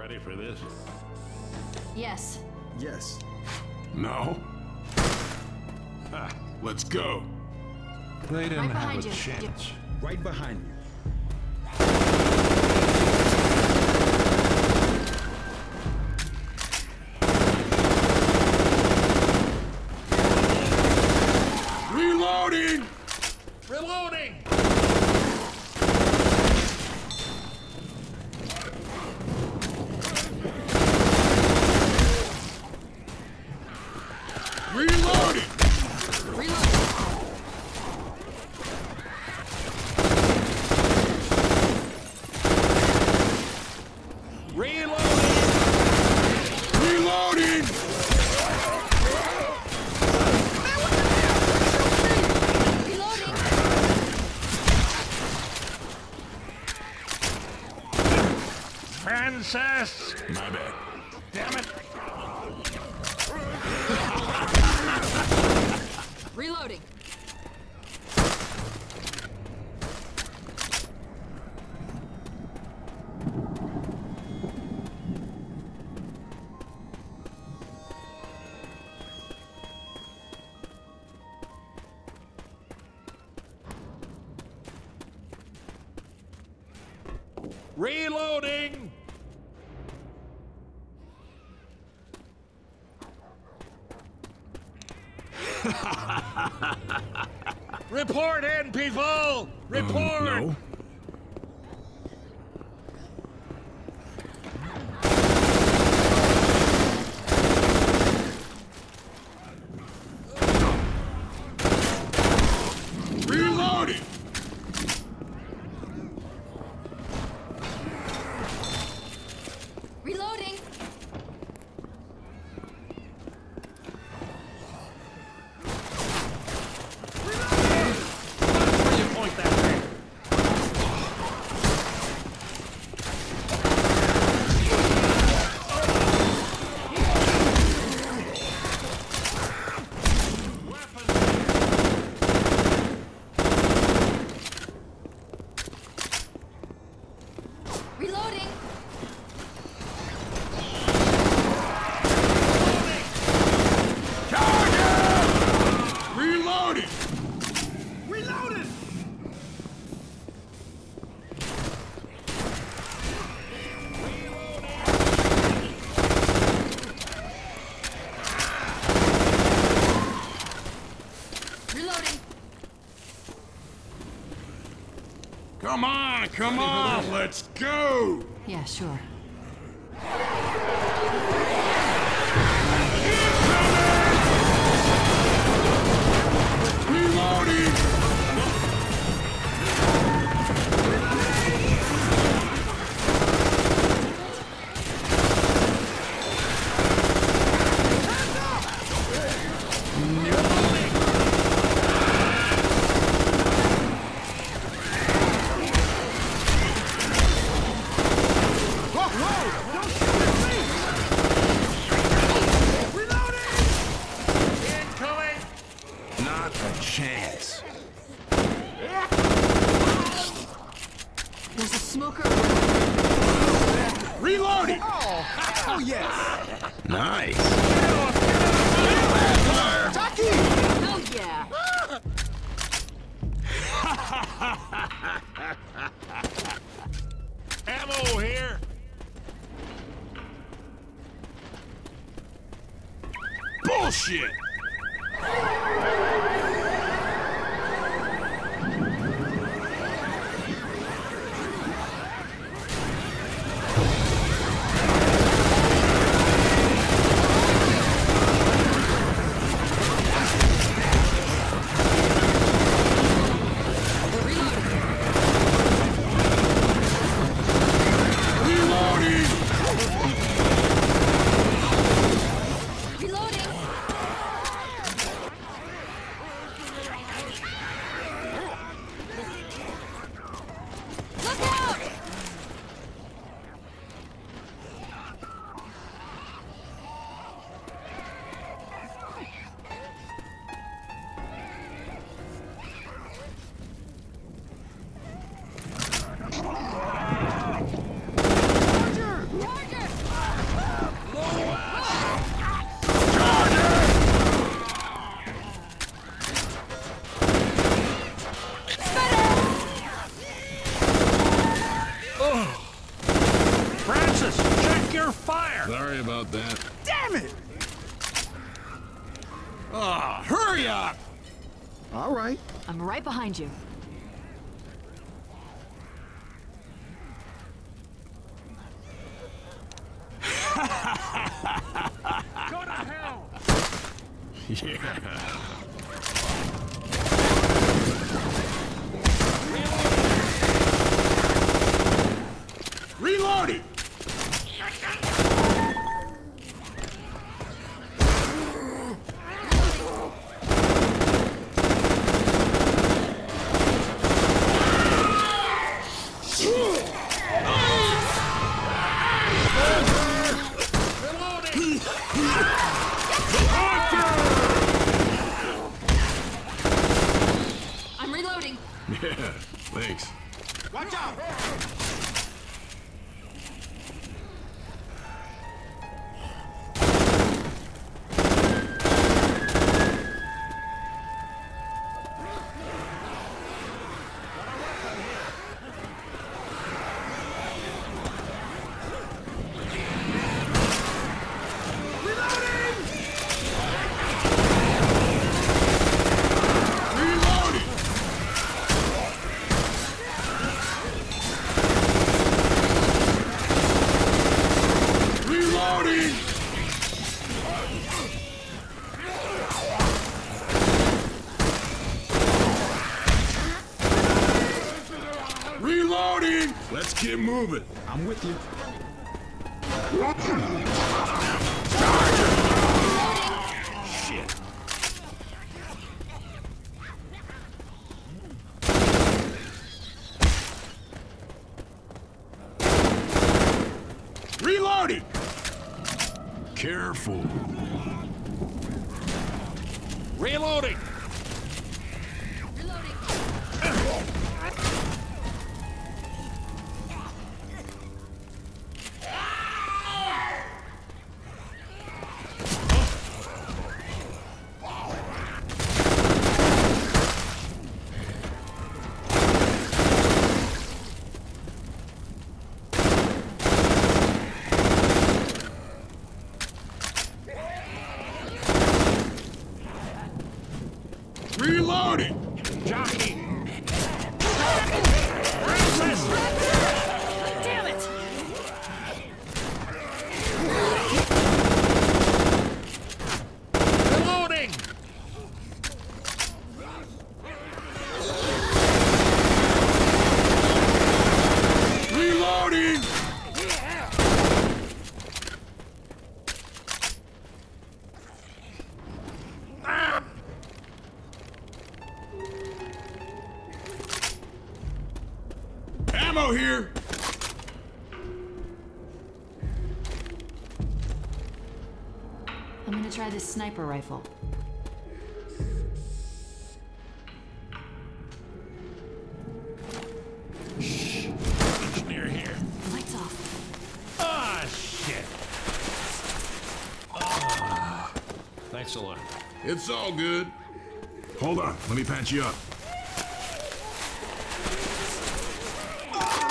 ready for this? Yes. Yes. No? Ah, let's go. They didn't have a chance. Right behind you. Reloading! Reloading! Reloading! Reloading! Francis! My bad. Damn it! Reloading. Reloading. Report in, people! Report! No. Reloading! Reloading! Come on, come on, let's go! Yeah, sure. Chance. There's a smoker. Reloading! Oh, oh yes! Nice! Tucky! Oh yeah! Ammo here! Bullshit! about that. Damn it! Ah, oh, hurry up! All right. I'm right behind you. Go to hell! Yeah. Reloading! I'm reloading. Yeah, thanks. Watch out! Reloading! Let's get moving. I'm with you. Shit. Reloading! Careful. Reloading! Reloading! Jockey! Francis! Damn it! Reloading! Reloading! Ammo here! I'm gonna try this sniper rifle. Shh! It's near here. The light's off. Ah, shit! Oh. Thanks a lot. It's all good. Hold on, let me patch you up.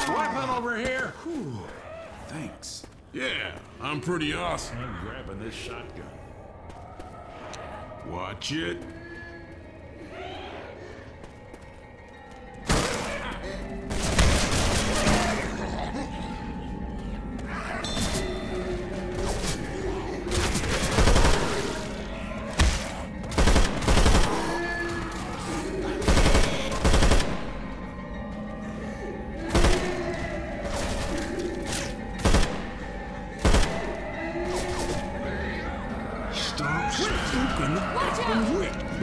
Weapon over here. Whew. Thanks. Yeah, I'm pretty awesome. I'm grabbing this shotgun. Watch it.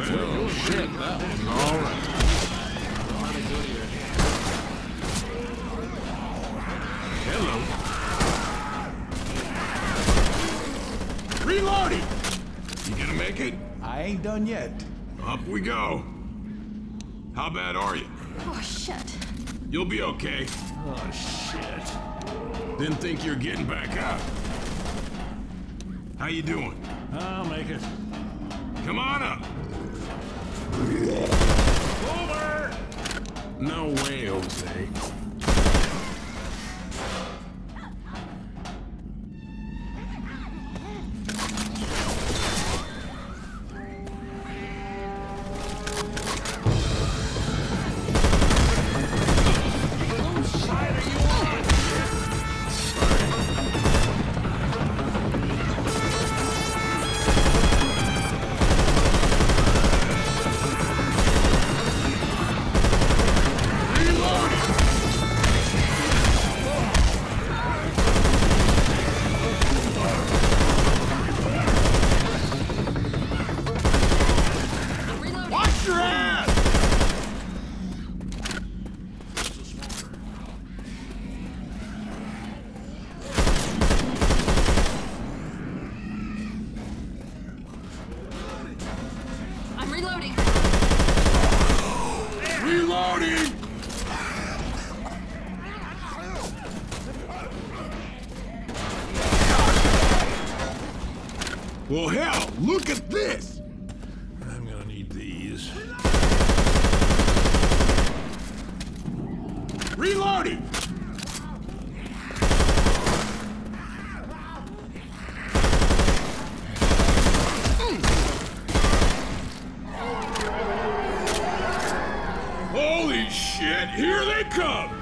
Bill, shit, that one. All right. Hello. Reloading! You gonna make it? I ain't done yet. Up we go. How bad are you? Oh, shit. You'll be okay. Oh, shit. Didn't think you're getting back up. How you doing? I'll make it. Come on up. Over! No way, Jose. Well, hell, look at this! I'm gonna need these. Reloading! Holy shit, here they come!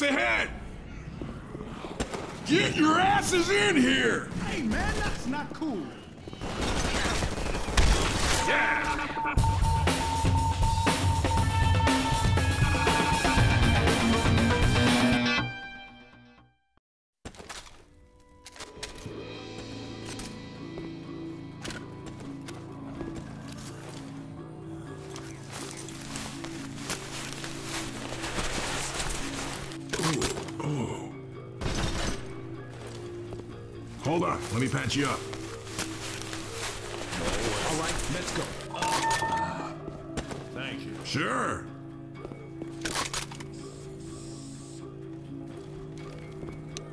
Ahead! Get your asses in here! Hey man, that's not cool! Hold on, let me patch you up. All right, let's go. Thank you. Sure.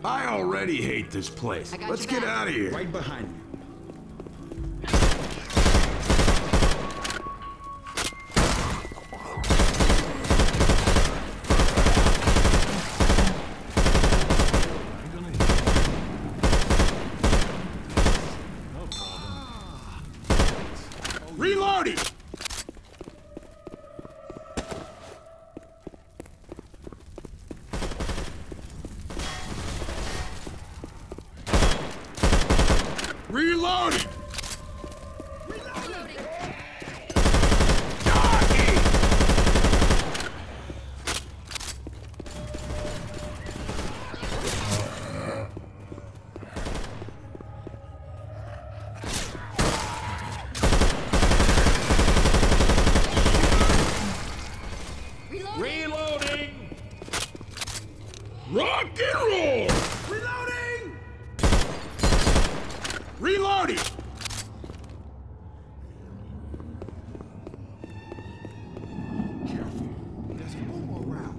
I already hate this place. Let's get out of here. Right behind me. Reloading. Reloading. Rock and roll. Reloading. Reloading. Careful. There's a boom around.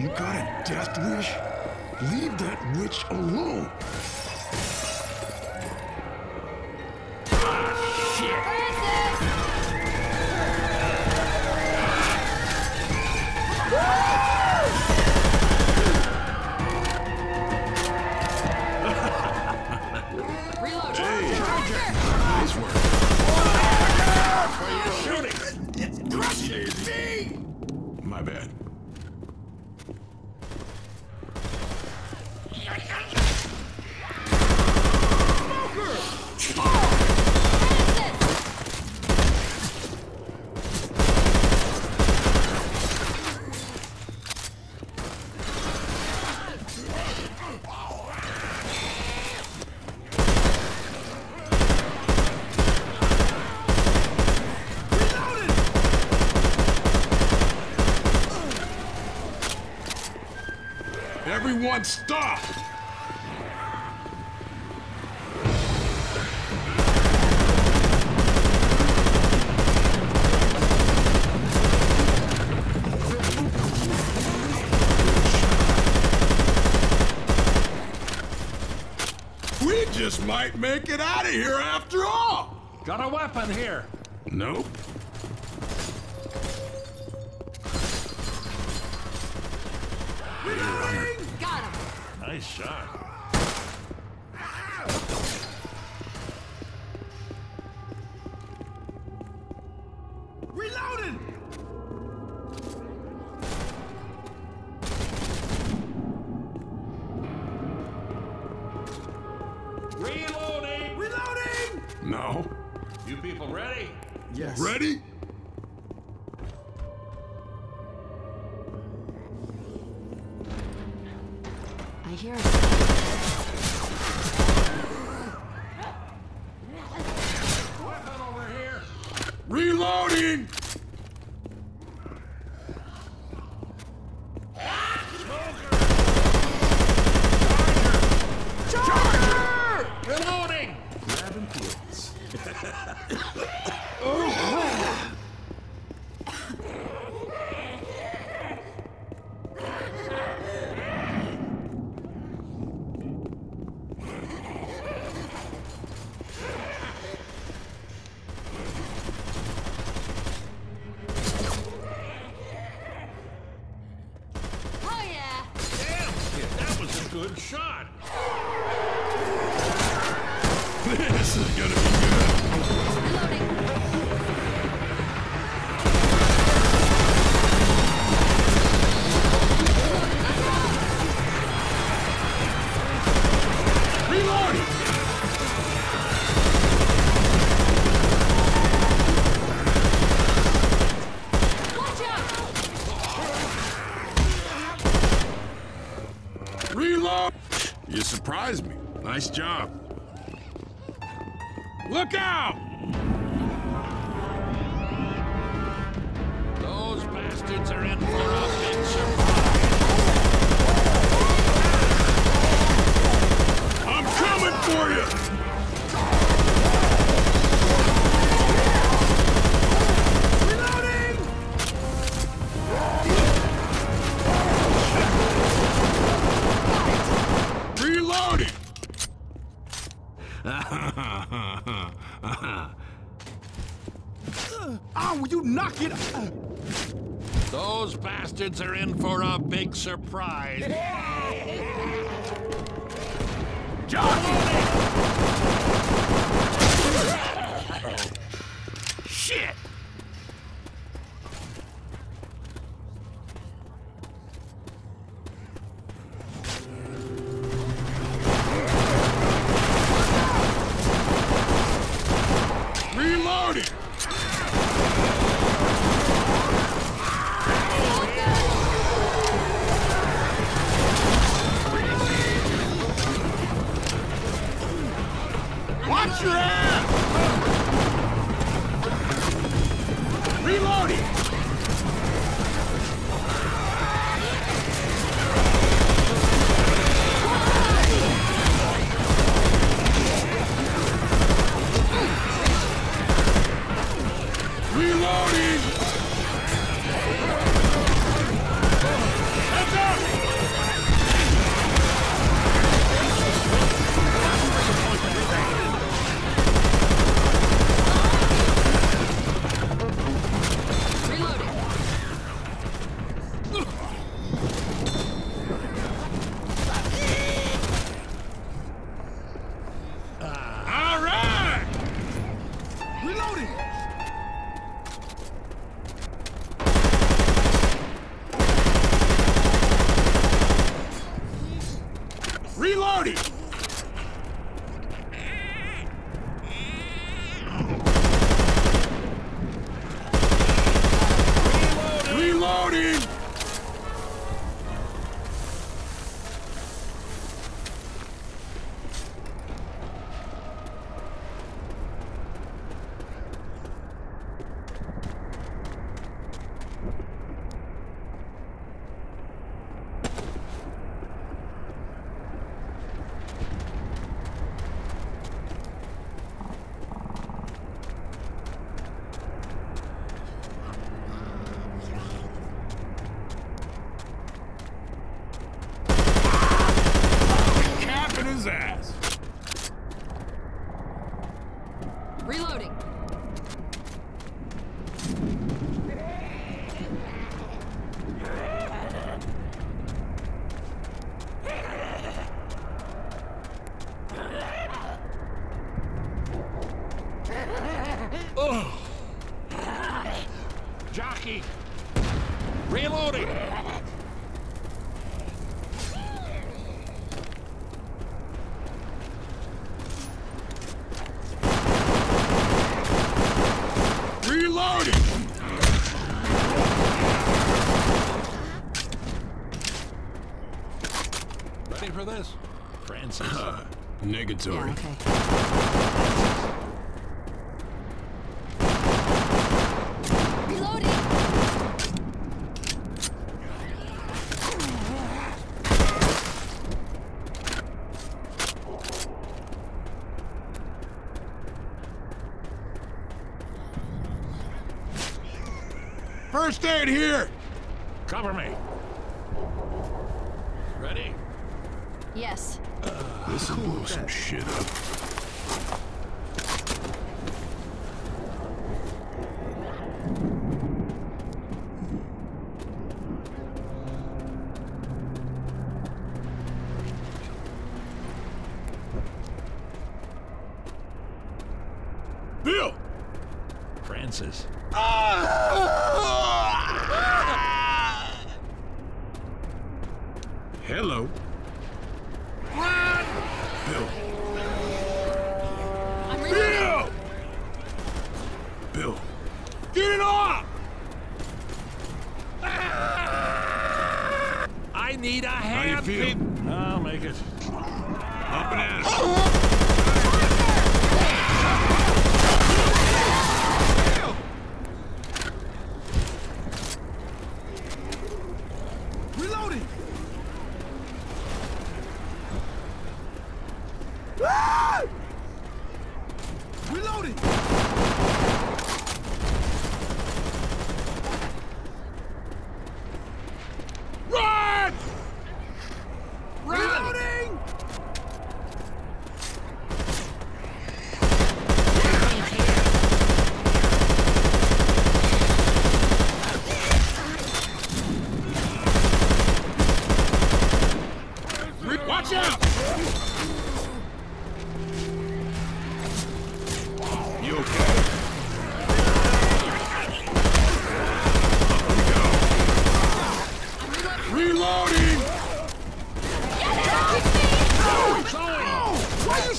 You got a death wish? Leave that witch alone! Ah, shit! Francis! Reload! Hey, charger! Nice work! Oh, you're shooting! Crush it! My bad. Everyone stop! We just might make it out of here after all! Got a weapon here. Nope. Nice shot. Reloaded! Reloading! Reloading! No. You people ready? Yes. Ready? I hear it. Weapon over here. Reloading. Smoker. Charger. Reloading. Grabbing pills. Oh. Good shot! This is gonna be good! Reloading! Reloading! Watch out! Reload! You surprised me. Nice job. Look out! Those bastards are in for a big surprise. you knock it off! Those bastards are in for a big surprise. John! Shit! For this, Francis. Negatory. Yeah, okay. First aid here! Cover me. Ready? Yes. This'll blow some shit up. Bill! Francis. Hello.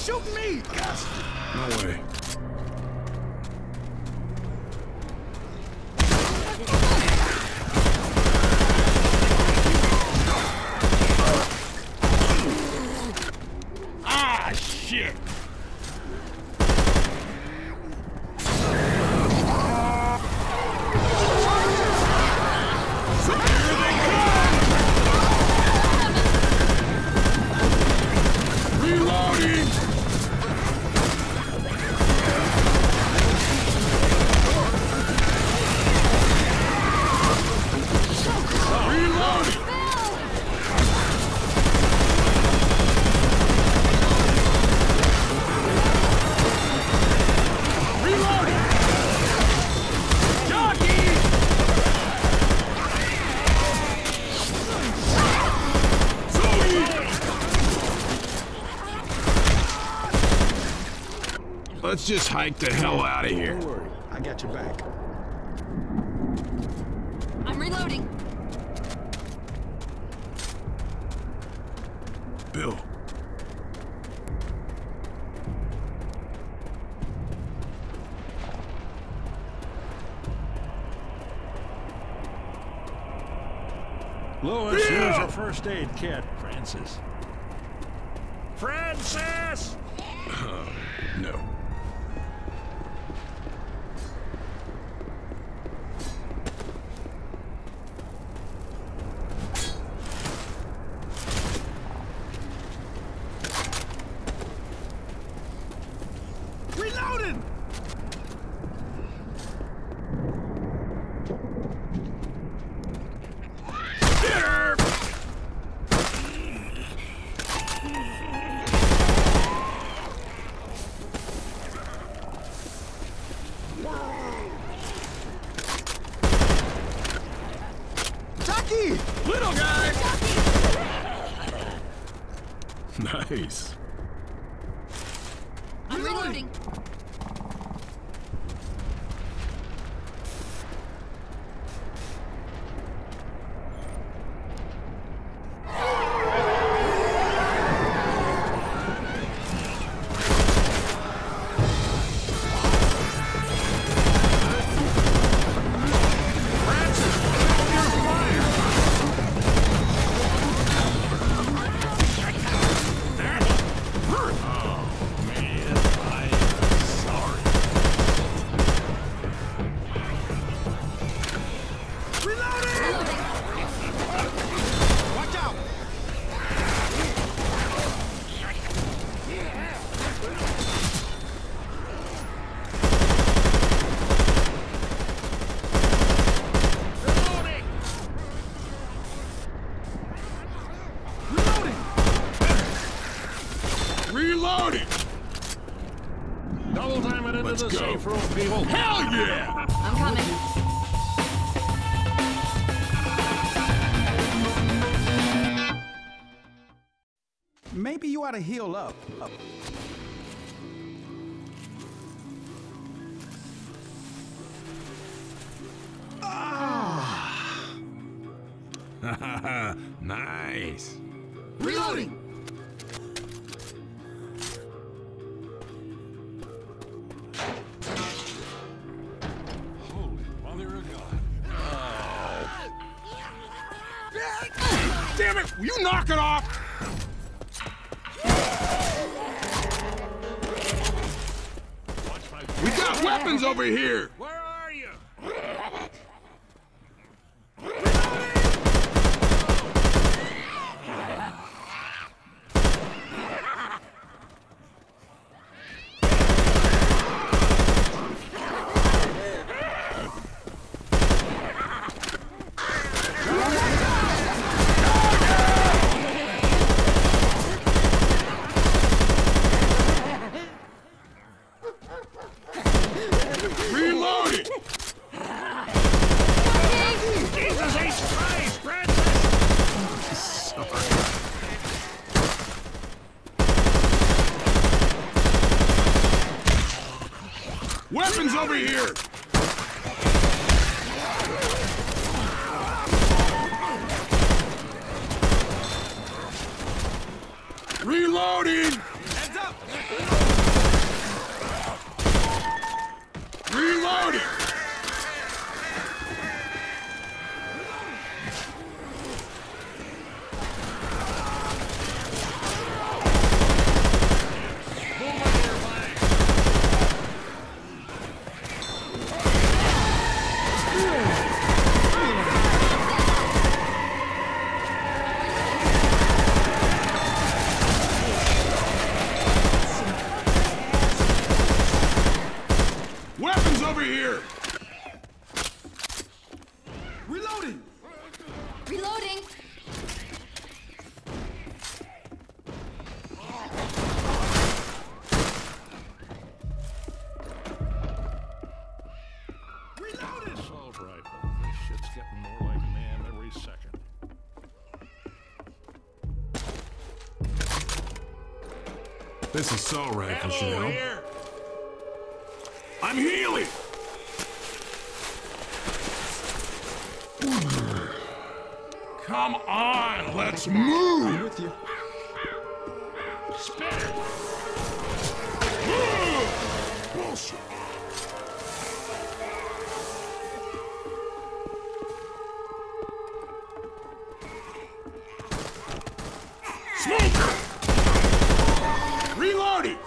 Shoot me! No way. Let's just hike the hell out of here. Don't worry, I got your back. I'm reloading. Bill. Louis, here's your first aid kit, Francis. Francis! No. Little guy! Nice. I'm reloading. Let's go. Safe room, people. Hell yeah! I'm coming. Maybe you ought to heal up. Ah! Nice. Reloading. Damn it! Will you knock it off? We got weapons over here! Where are you? Weapons over here! Reloading! Heads up! This is so radical, Chanel. I'm healing! Come on, let's move! I'm with you. Spit it! Bullshit! Smoke! Reloading!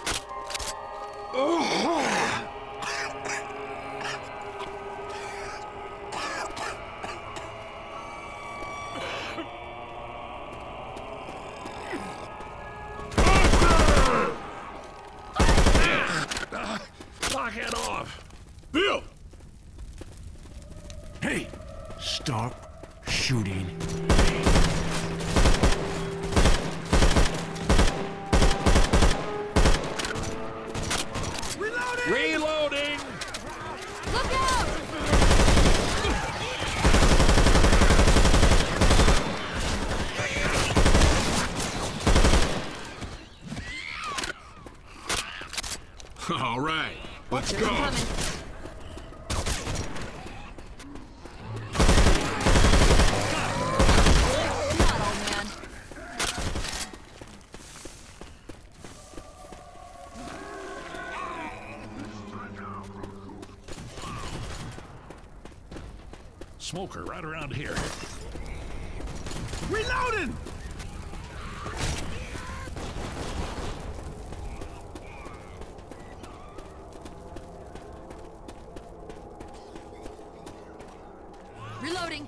Oh. Knock it off! Bill! Hey! Stop shooting. Reloading! Look out! All right, let's go. Smoker right around here. Reloading! Reloading.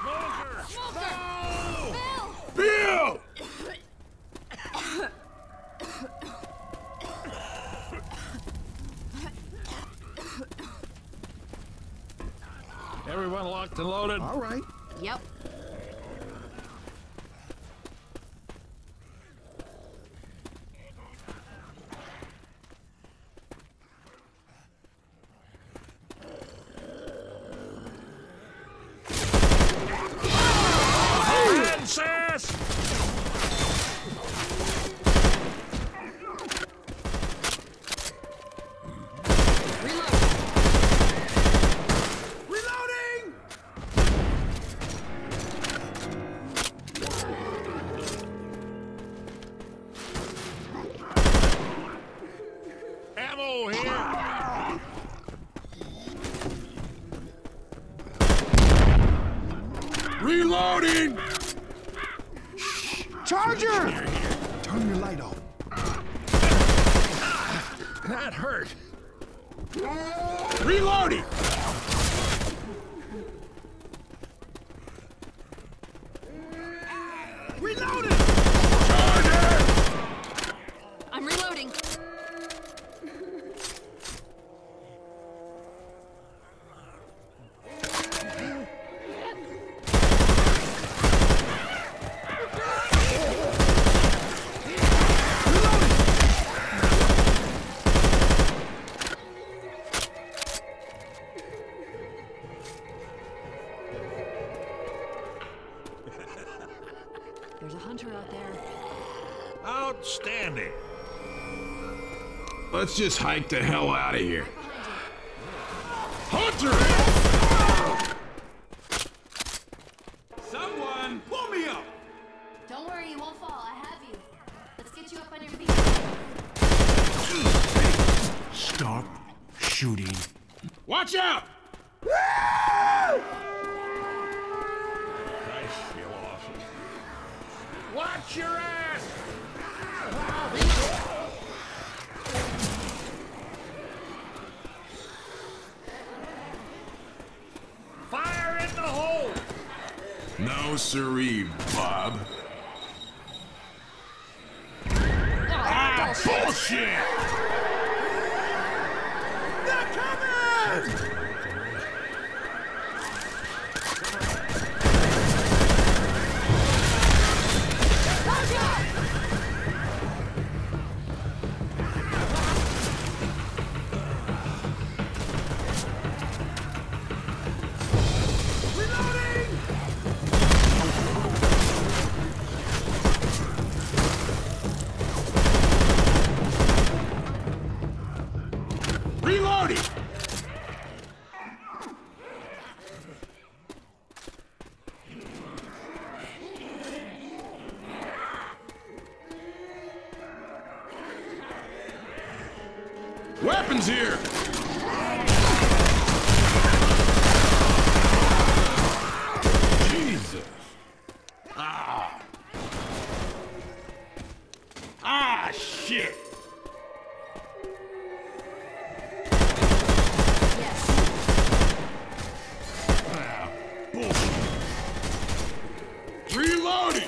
Smoker! Smoker! No! Bill! Bill! Everyone locked and loaded? All right. Yep. Francis! Reloading! Reloading! Ammo here! Reloading! Charger! Here. Turn your light off. That hurt. Reloading! Reloading! Charger! I'm reloading. There's a hunter out there. Outstanding. Let's just hike the hell out of here. Hunter! Someone, pull me up! Don't worry, you won't fall. I have you. Let's get you up on your feet. Stop shooting. Watch out! Woo! Watch your ass! Fire in the hole! No siree, Bob. Oh, bullshit! They're coming! Weapons here! Jesus! Ah! Ah, shit! Yes. Ah, bullshit! Reloading!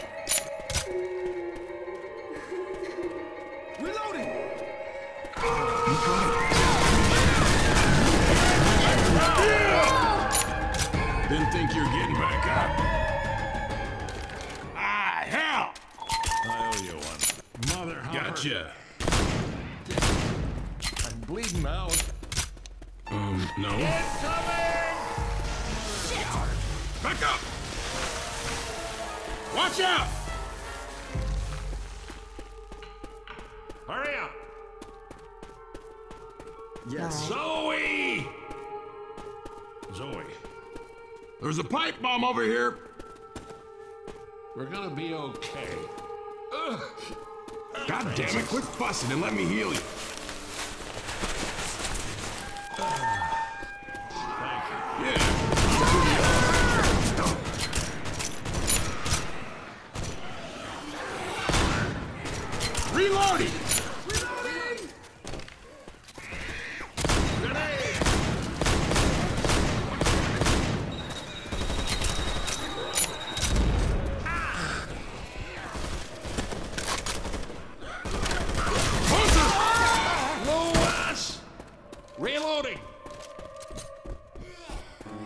Didn't think you're getting back up. Ah, hell! I owe you one. Mother hummer. Gotcha. I'm bleeding out. No. It's coming! Shit! Back up! Watch out! Hurry up! Yes. Zoe! Zoe. There's a pipe bomb over here. We're gonna be okay. Ugh. God damn it, quit fussing and let me heal you. Thank you. Yeah. Oh. Reloading!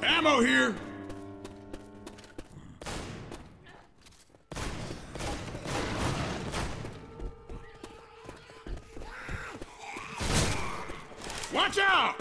Ammo here! Watch out!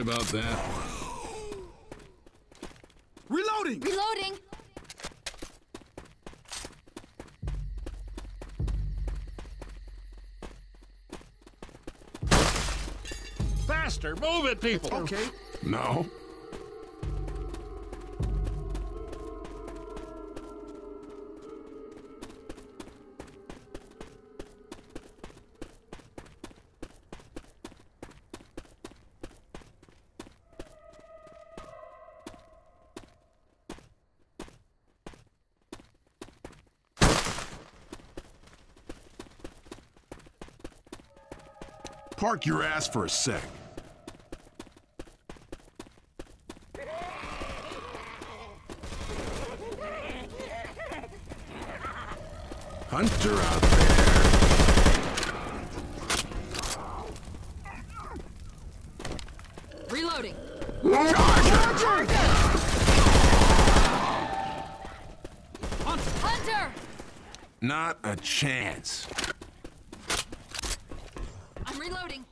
About that one. Reloading! Reloading! Faster! Move it, people! Okay. No. Park your ass for a sec. Hunter out there. Reloading. Charger! Hunter! Not a chance. Reloading.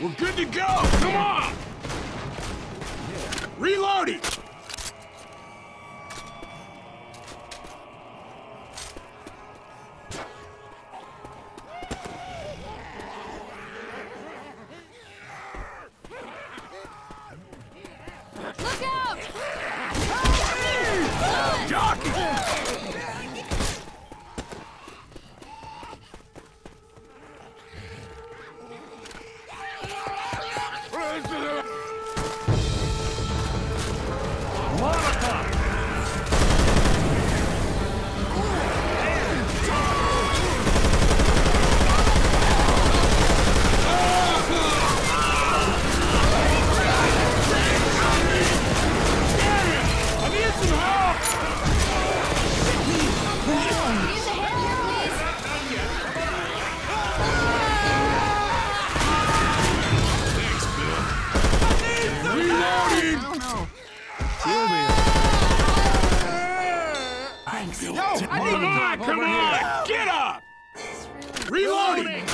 We're good to go. Come on. Reloading. Monica! Come on! Here. Get up! Really reloading!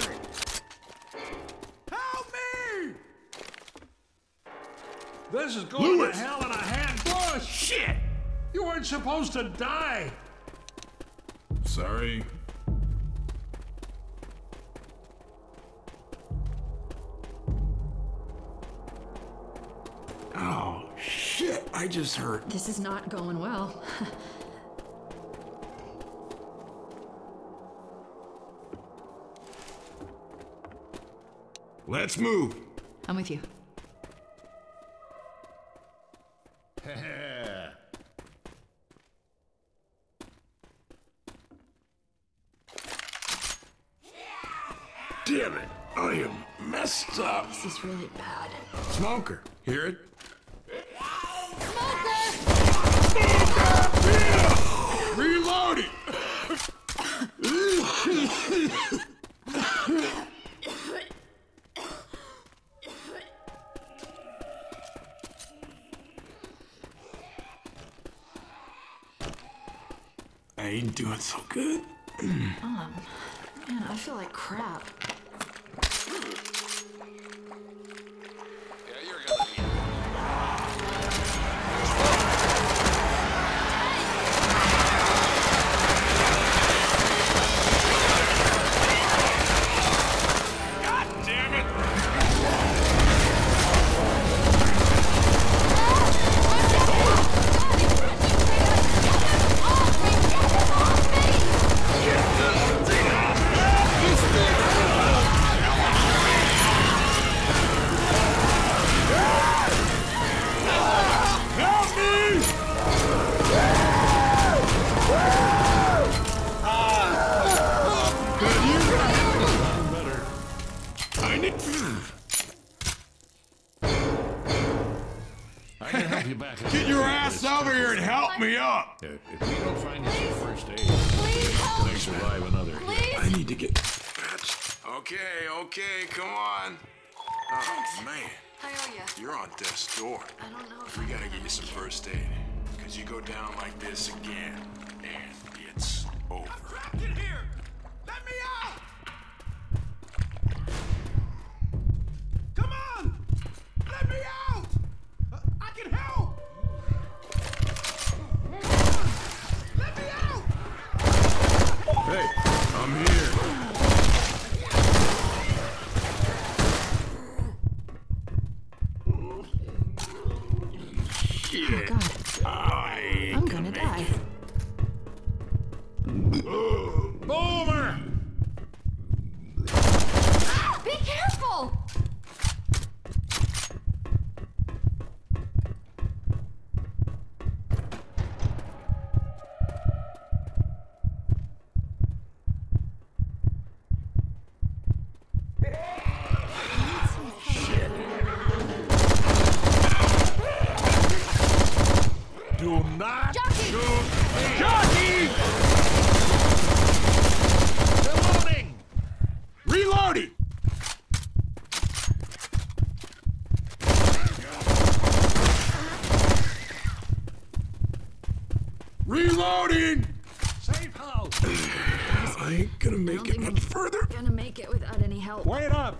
Help me! This is going to hell in a handblow. Shit! You weren't supposed to die. Sorry. Oh, shit, I just hurt. This is not going well. Let's move. I'm with you. Damn it, I am messed up. This is really bad. Smoker, hear it? Reloading! I ain't doing so good. Man, I feel like crap.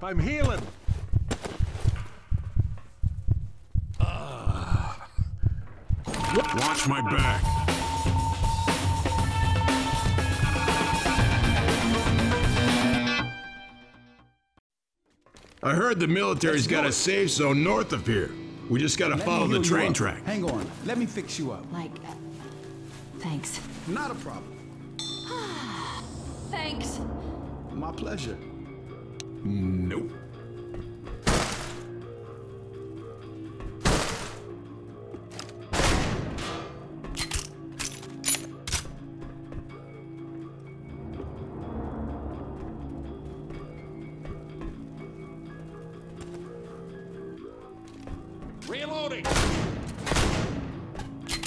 I'm healing. Watch my back. I heard the military's got a safe zone north of here. We just gotta follow the train track. Hang on, let me fix you up. Like, thanks. Not a problem. Thanks. My pleasure. Nope. Reloading.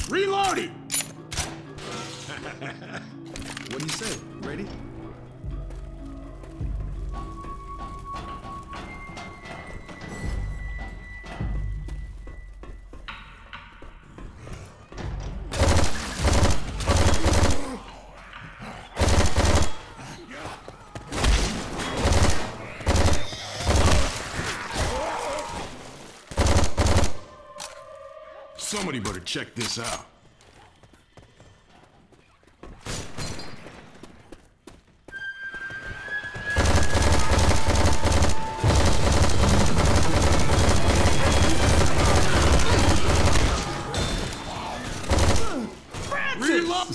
Reloading. What do you say? Ready? Somebody better check this out.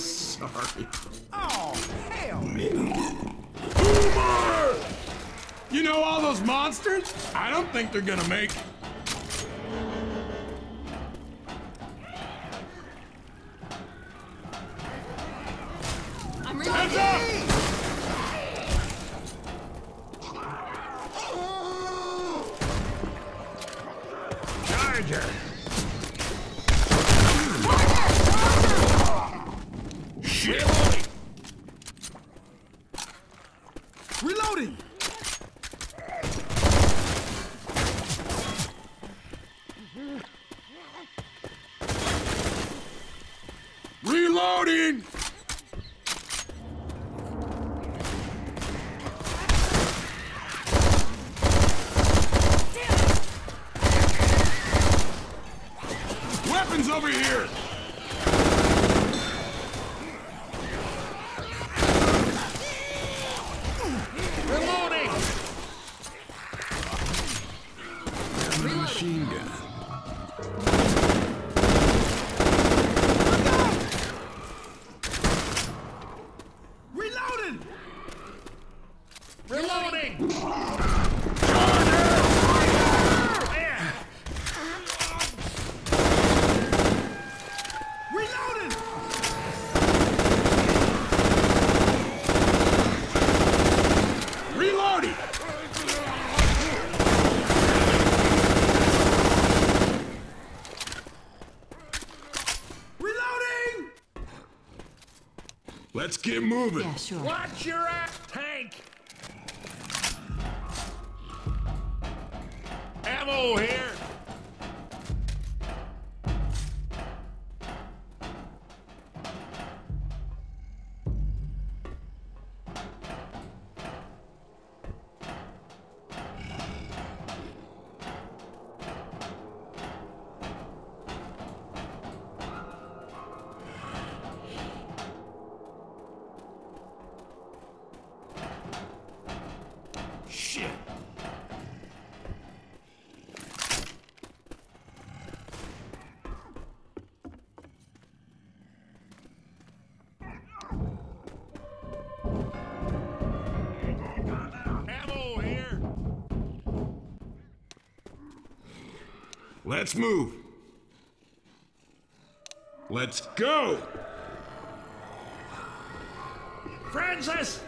Sorry. Oh, hell. Boomer! You know all those monsters? I don't think they're gonna make it. I'm ready. Heads up! Charger! Reloading! Reloading! Weapons over here! Machine gun. Reloading! Reloading! Fire! Reloading! Reloading! Let's get moving. Yeah, sure. Watch your ass, tank. Ammo here. Let's move. Let's go. Francis!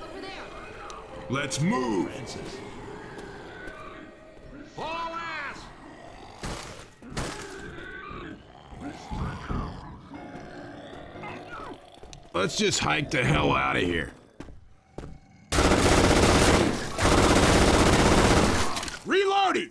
Over there. Let's move. Francis. All ass! Let's just hike the hell out of here. Reloading!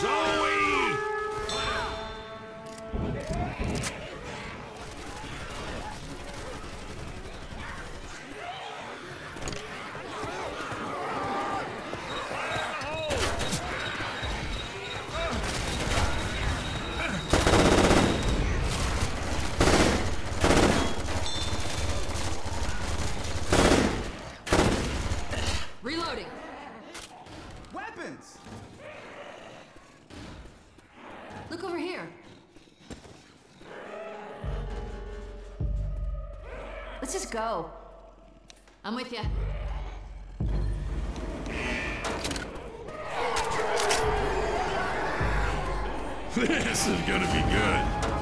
Zoe! Reloading. Weapons. Look over here. Let's just go. I'm with you. This is gonna be good.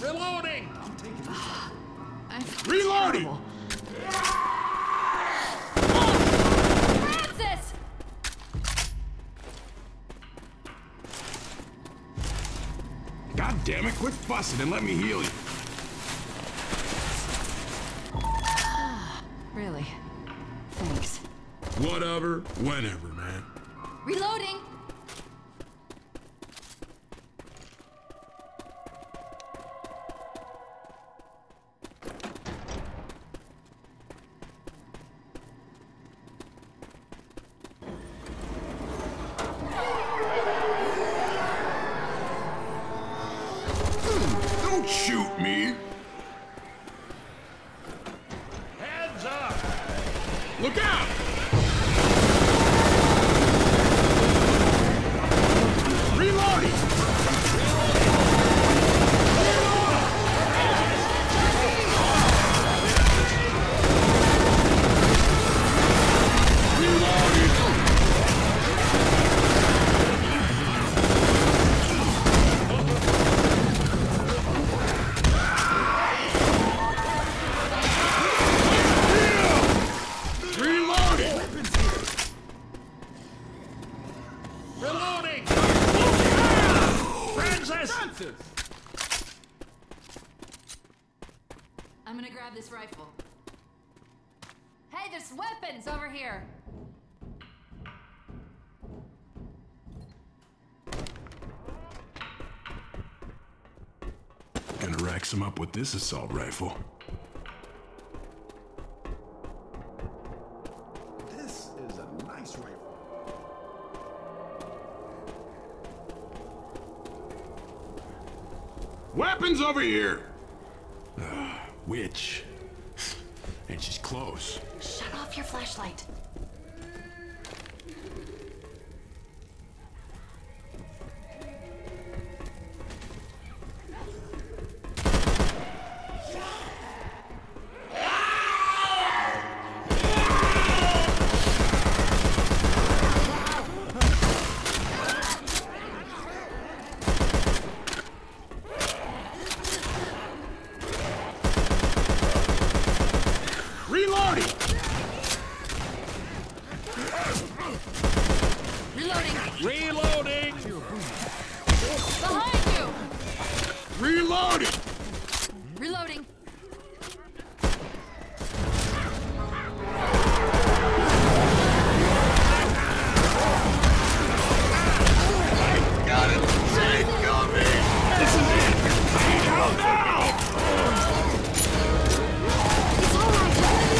Reloading! I'm taking this. Reloading! Francis! God damn it, quit fussing and let me heal you. Really? Thanks. Whatever, whenever, man. Reloading! Don't shoot me! Heads up! Look out! I'm gonna grab this rifle. Hey, there's weapons over here! Gonna rack some up with this assault rifle. This is a nice rifle. Weapons over here! Witch. And she's close. Shut off your flashlight. Reloading! Behind you! Reloading! Reloading! I got it! Jake got me! This is it! I need help now! It's all right, Jake!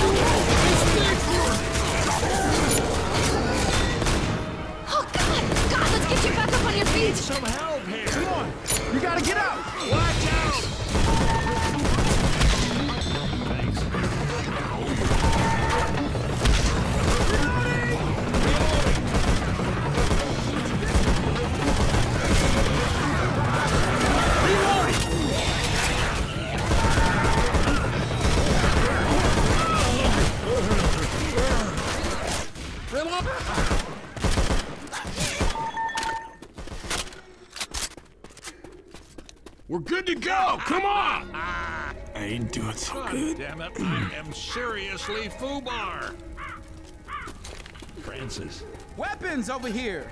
Get you back up on your feet! Some help here! Come on! You gotta get out! Watch out! Thanks. Reloading! We're good to go! Come on! I ain't doing so good. Damn it, I am seriously foobar. Francis. Weapons over here!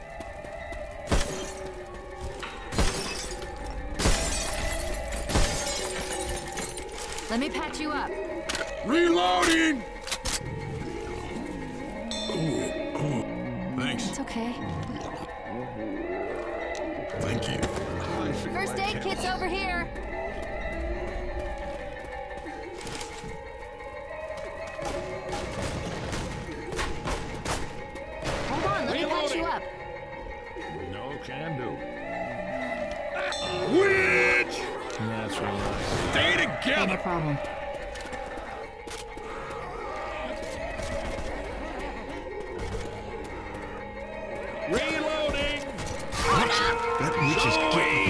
Let me patch you up. Reloading! Oh, thanks. It's okay. Thank you. First aid kit's over here! Hold on, let me patch you up! No can do. Witch! That's right. Stay together! No problem. Reloading! That witch is getting...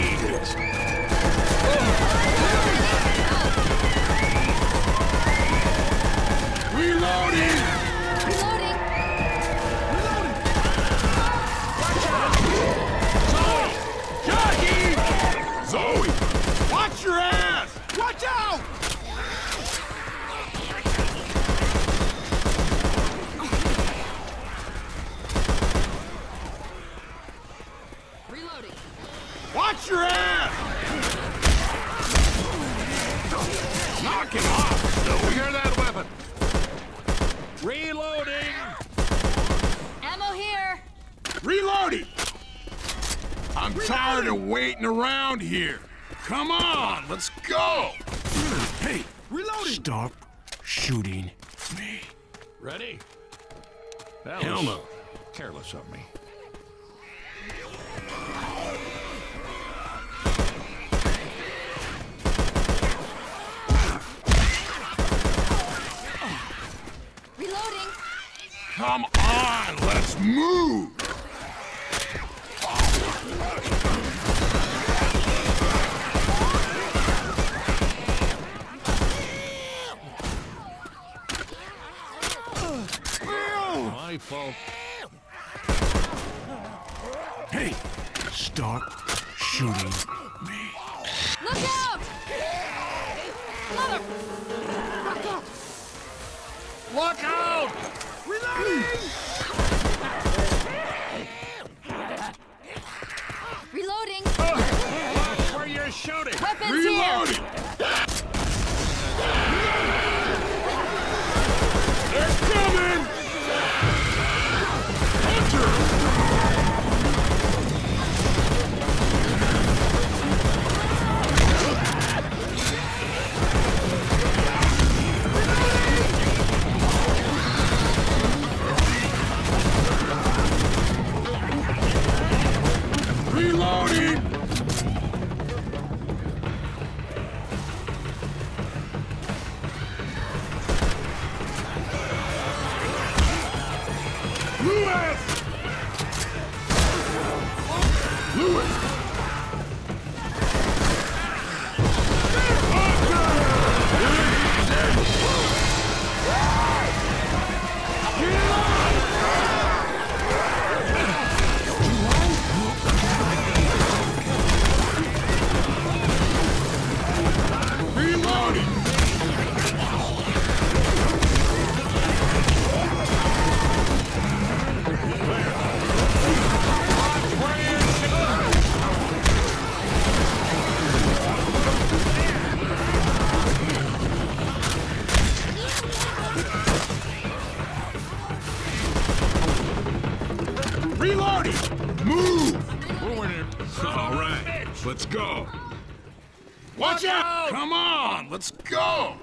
Watch your ass! him off. No, hear that weapon. Reloading. Ammo here. Reloading. I'm tired of waiting around here. Come on, let's go. Hey, reloading. Stop shooting me. Ready? That hell no. Careless of me. Reloading. Come on, let's move. My fault. Hey, stop shooting me. Look out! Mother! Look out! Reloading! Reloading! Watch where you're shooting! Weapons reloading. Here! They're coming! Reloading! Louis! Let's go. Watch out! Come on, let's go!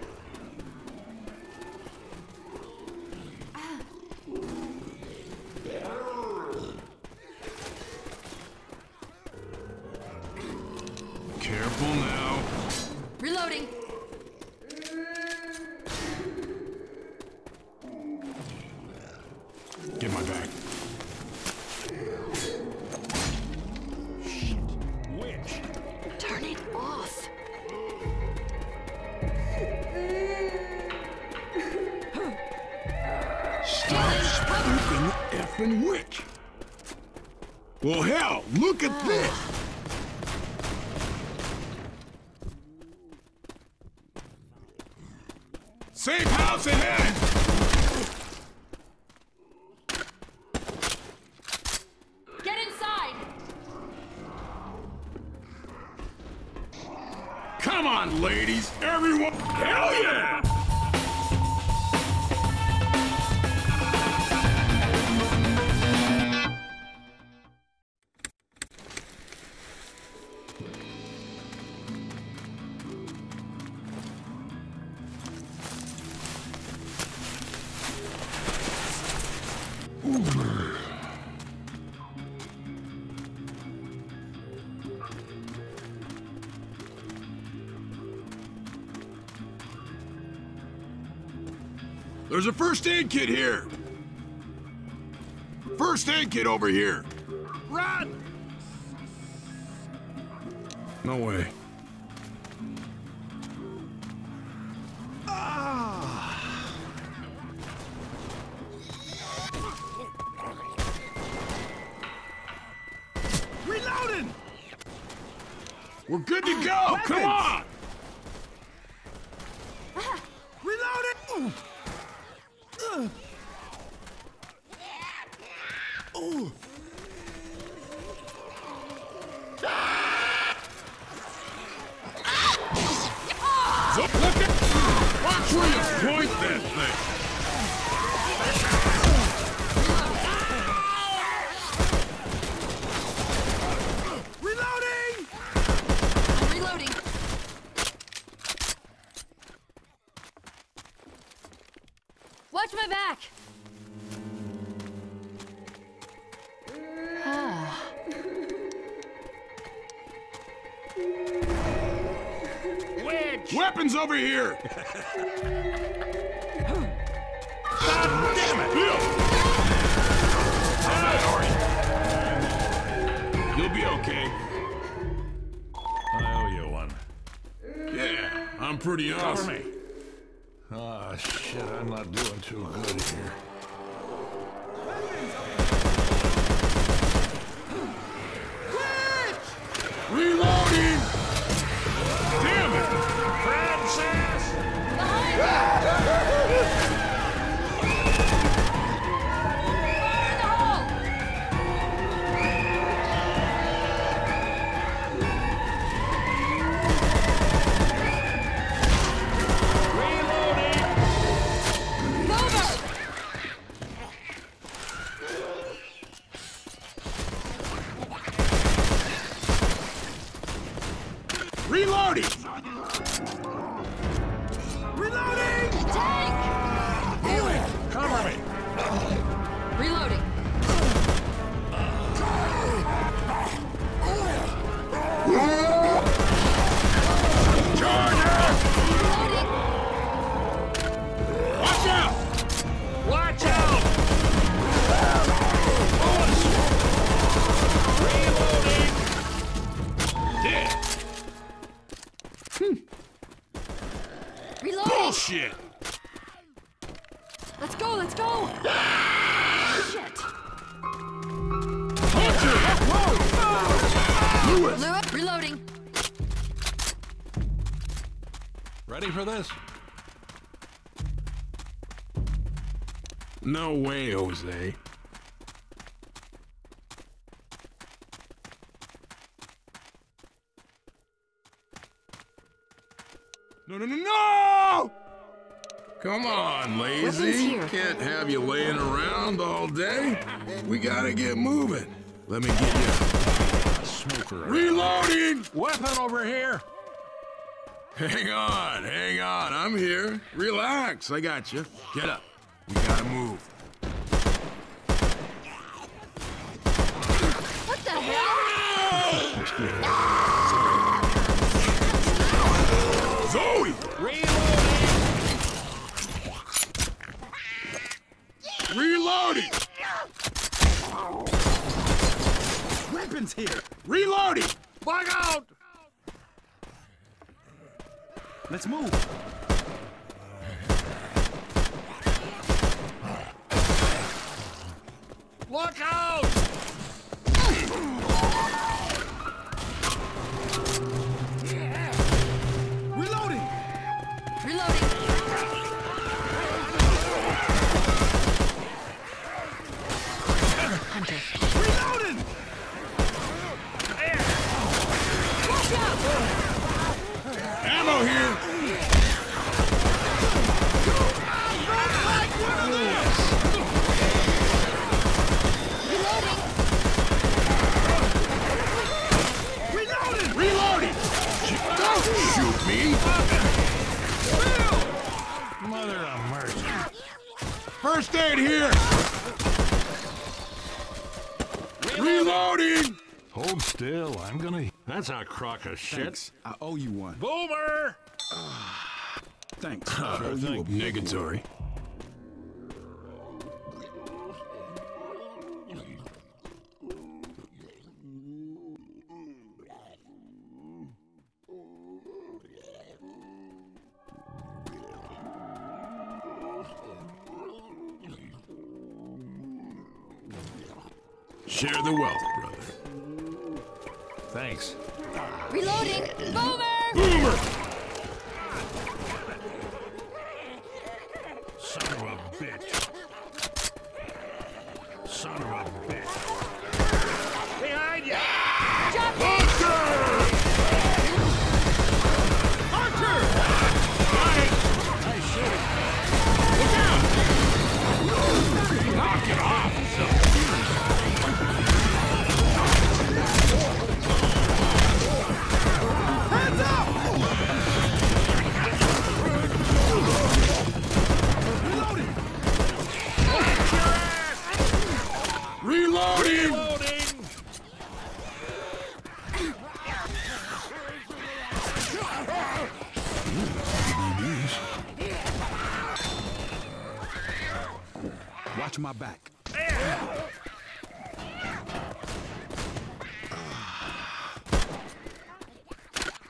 Careful now. Reloading. Get my back. Effing witch. Well, hell, look at this. Safe house ahead. Get inside. Come on, ladies, everyone. Hell yeah. There's a first aid kit here. First aid kit over here. Run! No way. Reloading! We're good to go, weapons. Come on! Reloading! Oh. Ah! Ah! So, look at Point that thing! Watch my back! Ah. Wedge! Weapons over here! God damn it! Bill! How's that, Artie? You'll be okay. I owe you one. Yeah, I'm pretty awesome. Cover me. Ah, shit, I'm not doing too good here. Reloading! Damn it! Francis! Reloading! Reloading! Tank! Louis, cover me! Reloading. Charger! Watch out! Watch out! Reloading! Dead! Reloading. Bullshit! Let's go, let's go! Shit! Hunter! Louis! Reloading! Ready for this? No way, Jose. No, no, no, no! Come on, lazy. Can't have you laying around all day. We gotta get moving. Let me get you a smoker. Reloading! Weapon over here. Hang on, hang on. I'm here. Relax, I got you. Get up. We gotta move. What the hell? Zoe! Reloading! Reloading! Weapons here! Reloading! Bug out! Let's move! Look out! Shoot me! Mother of mercy. First aid here! Reloading! Hold still, I'm gonna... That's a crock of shit. Thanks. I owe you one. Boomer! Thanks. Thank negatory. Share the wealth, brother. Thanks. Reloading! Boomer! Boomer! Son of a bitch. Son of a bitch. Behind you! Hunter! Hunter! I should. Watch my back.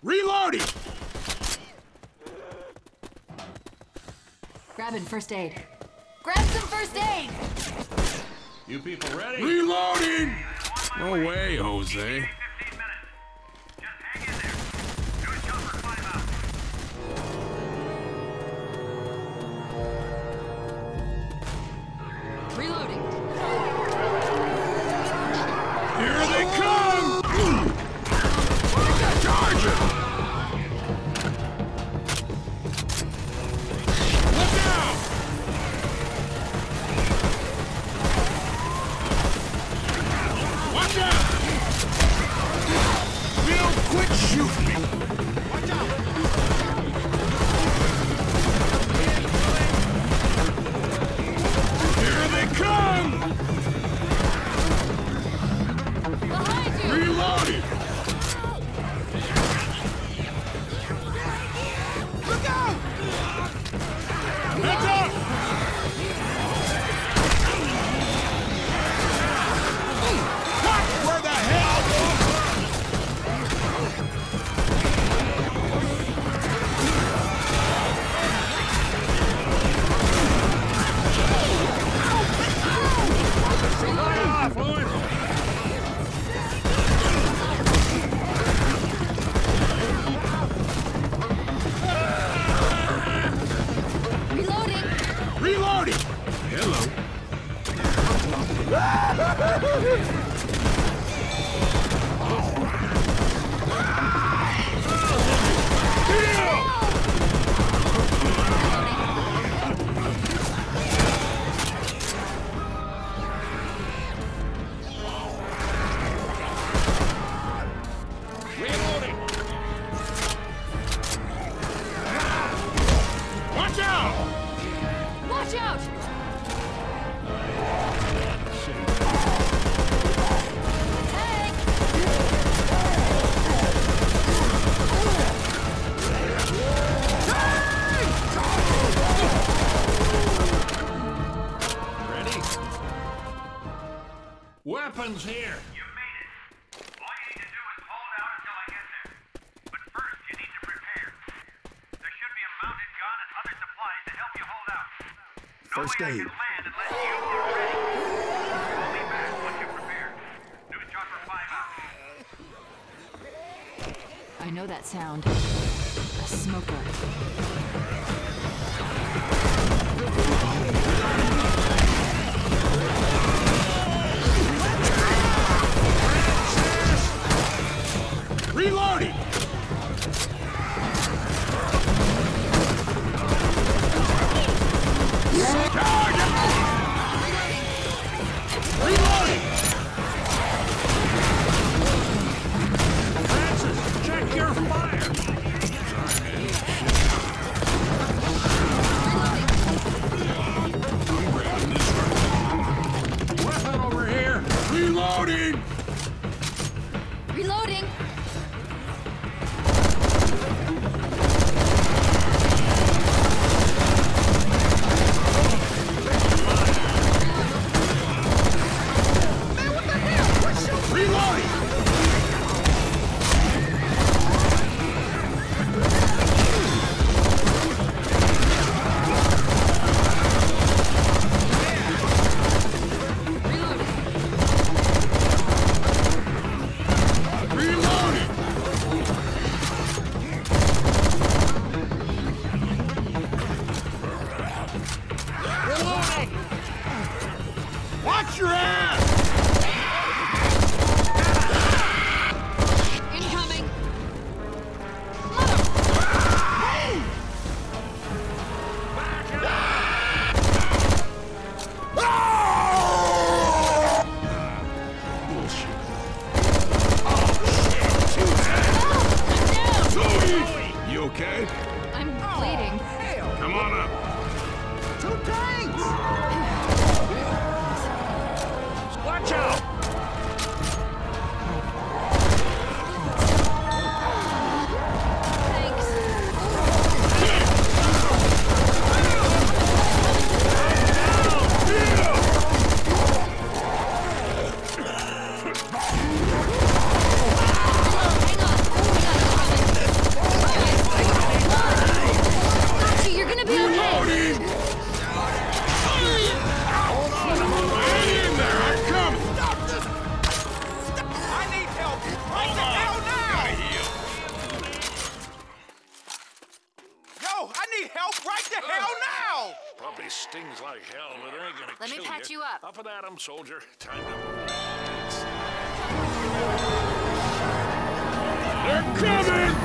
Reloading! Grabbing first aid. Grab some first aid! You people ready? Reloading! No way, Jose. Weapons here! You made it! All you need to do is hold out until I get there. But first, you need to prepare. There should be a mounted gun and other supplies to help you hold out. First aid. No way I can land unless you are ready. I'll be back once you're prepared. News chopper 5 out. I know that sound. A smoker. Reloading! Reloading! Francis, check your fire! Weapon over here! Reloading! Reloading! help right to hell now! Probably stings like hell, but it ain't gonna kill you. Let me patch you up. Up and at 'em, soldier. Time to... They're coming!